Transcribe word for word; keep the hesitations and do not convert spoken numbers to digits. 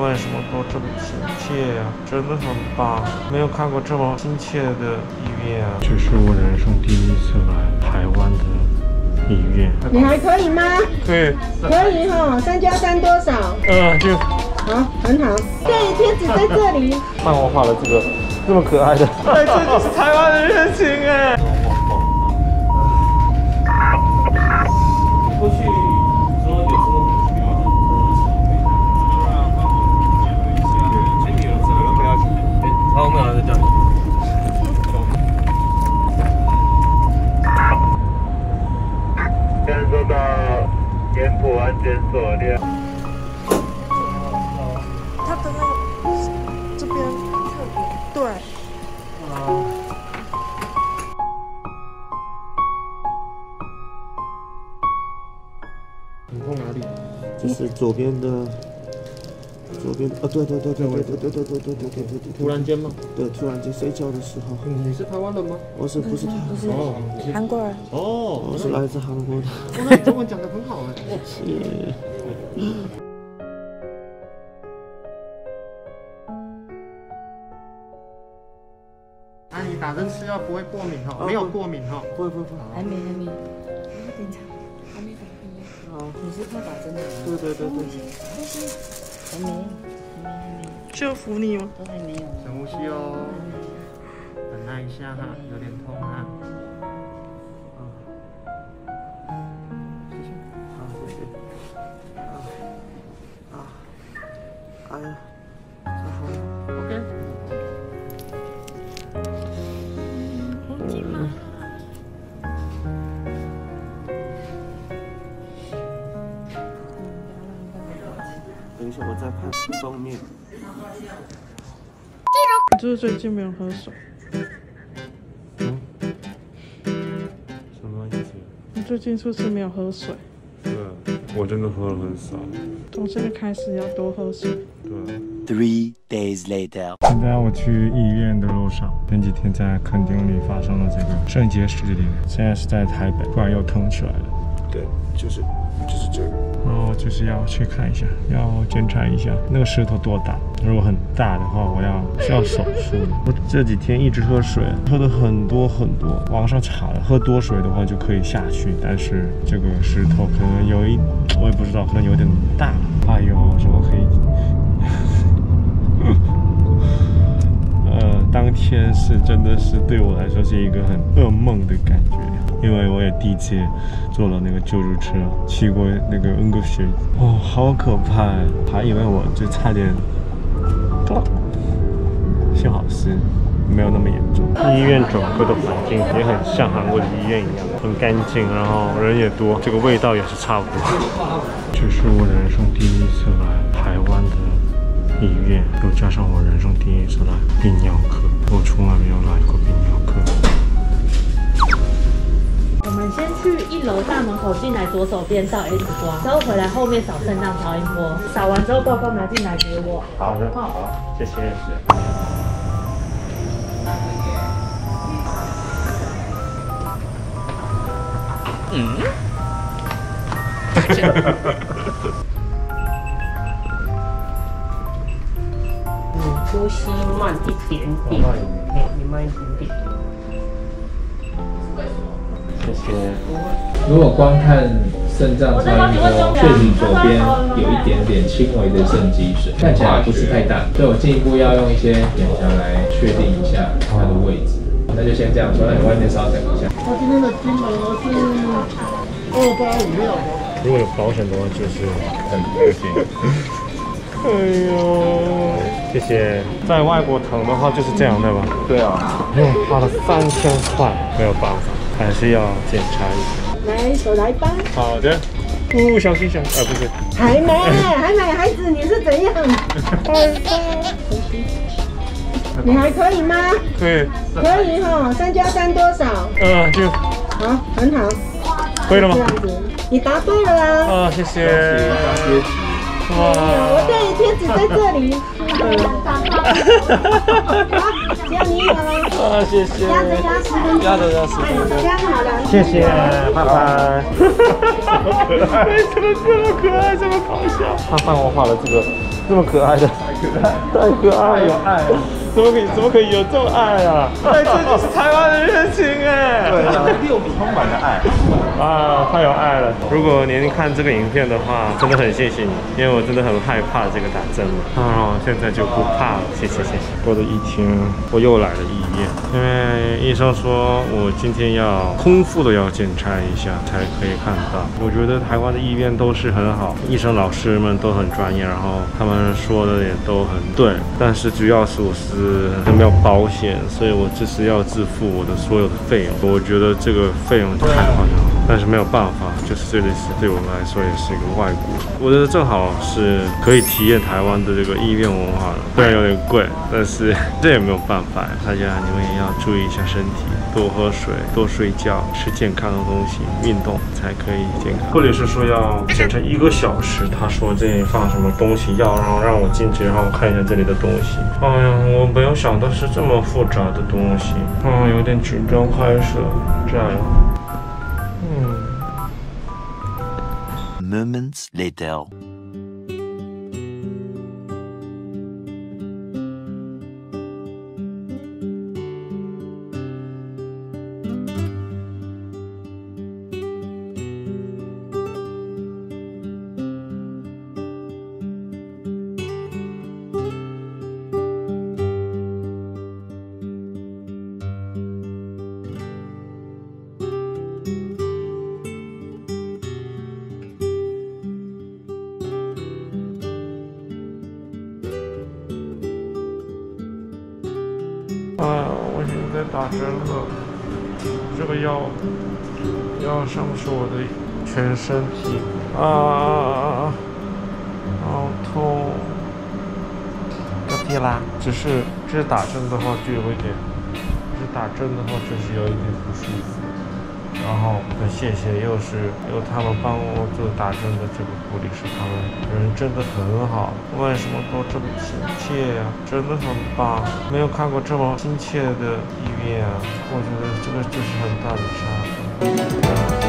为什么给我这么亲切呀、啊？真的很棒，没有看过这么亲切的医院、啊。这是我人生第一次来台湾的医院。你还可以吗？对，可以哈、哦。三加三多少？嗯，就好，很好。对，贴纸在这里。漫画画了这个这么可爱的，哎，这就是台湾的热情哎。过去。 检索的。他刚刚这边特别对。啊。你看哪里？就是左边的，左边啊，对对对对对对对对对对对对对。突然间吗？对，突然间睡觉的时候。你是台湾人吗？我是不是台湾人？不是，韩国人。哦，我是来自韩国的。中文讲得很好哎。 阿姨打针吃药不会过敏哈，没有过敏哈，不会不会不会，还没还没，等一下，还没打针。哦，你是怕打针的？对对对对。还没，还没，需要扶你吗？都还没有。深呼吸哦，忍耐一下哈，有点痛哈。 我在拍封面。你就是最近没有喝水。嗯？什么意思？你最近是不是没有喝水？对，我真的喝了很少。从现在开始要多喝水。对。Three days later。今天我去医院的路上，前几天在墾丁里发生了这个肾结石的例子，现在是在台北，突然又疼起来了。对，就是，就是这个。 然后就是要去看一下，要检查一下那个石头多大。如果很大的话，我要需要手术。我这几天一直喝水，喝的很多很多。网上查了，喝多水的话就可以下去，但是这个石头可能有一，我也不知道，可能有点大。哎呦，什么可以？呃，当天是真的是对我来说是一个很噩梦的感觉。 因为我也第一次坐了那个救护车，去过那个恩格学，哦，好可怕！还以为我就差点撞，幸好是没有那么严重。医院整个的环境也很像韩国的医院一样，很干净，然后人也多，这个味道也是差不多。这是我人生第一次来台湾的医院，又加上我人生第一次来泌尿科，我从来没有来过泌尿科。 我们先去一楼大门口进来，左手边照 X 光，然后回来后面扫肾脏超音波，扫完之后报告拿进来给我。好的，好，好谢谢。嗯。你呼吸慢一点点，哎，你慢一点点。 谢谢。如果光看肾脏超音波，确实左边有一点点轻微的肾积水，看起来不是太大，所以我进一步要用一些检查来确定一下它的位置。那就先这样说，那你外面稍等一下。那今天的金额是二八五六。如果有保险的话，就是很恶心。哎呦，谢谢。在外国疼的话就是这样对吧？对啊。嗯，花了三千块，没有办法。 还是要检查一下，来手来吧。好的，呜、哦，小心小心啊，不是，还没，还没，孩子你是怎样？你还可以吗？可以，可以哈、哦，三加三多少？嗯，就好，很好，可以了吗？这样子，你答对了啦。啊，谢谢。哇，我这里贴纸在这里。嗯加你好了，啊谢谢，压着压十分钟，压着压十分钟，加好了，谢谢，拜拜。为什么这么可爱，这么搞笑？他帮我画了这个这么可爱的，太可爱，太可爱，有爱，怎么可以，怎么可以有这么爱啊？哎，这就是台湾的热情哎，对啊，六笔充满了爱啊，太有爱了。如果您看这个影片的话，真的很谢谢你，因为我真的很害怕这个打针了，哦，现在就不怕了，谢谢谢谢。过了一天，我又来了医院，因为医生说我今天要空腹的要检查一下才可以看到。我觉得台湾的医院都是很好，医生老师们都很专业，然后他们。 说的也都很对，但是主要是我是没有保险，所以我就是要自付我的所有的费用。我觉得这个费用太夸张了，但是没有办法，就是这里是对我来说也是一个外国。我觉得正好是可以体验台湾的这个医院文化了，虽然有点贵，但是这也没有办法。大家你们也要注意一下身体，多喝水，多睡觉，吃健康的东西，运动才可以健康。或者是说要检查一个小时，他说这里放什么东西要让。 让我进去，然后看一下这里的东西。哎呀，我没有想到是这么复杂的东西。嗯，有点紧张，开始这样。嗯。Moments later. 在打针了，这个药药上是我的全身体啊，好痛！要滴啦，只是这打针的话就有一点，这打针的话就是有一点不舒服。然后很谢谢，又是由他们帮我做打针的这个护理师，他们人真的很好，为什么都这么亲切呀、啊？真的很棒，没有看过这么亲切的。 啊，我觉得这个就是很大的差别。